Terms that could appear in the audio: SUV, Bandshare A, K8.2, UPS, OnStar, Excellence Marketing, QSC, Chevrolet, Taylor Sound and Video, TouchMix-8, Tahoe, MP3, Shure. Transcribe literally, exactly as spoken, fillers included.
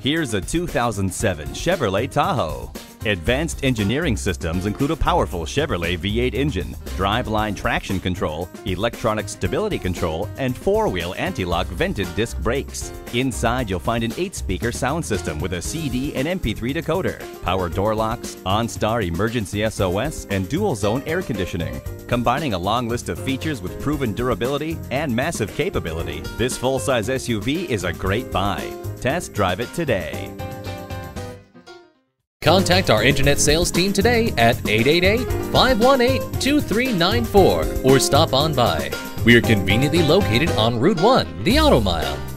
Here's a two thousand seven Chevrolet Tahoe. Advanced engineering systems include a powerful Chevrolet V eight engine, driveline traction control, electronic stability control, and four-wheel anti-lock vented disc brakes. Inside, you'll find an eight-speaker sound system with a C D and M P three decoder, power door locks, OnStar emergency S O S, and dual-zone air conditioning. Combining a long list of features with proven durability and massive capability, this full-size S U V is a great buy. Test drive it today. Contact our internet sales team today at eight eight eight, five one eight, two three nine four or stop on by. We're conveniently located on Route one, the Auto Mile.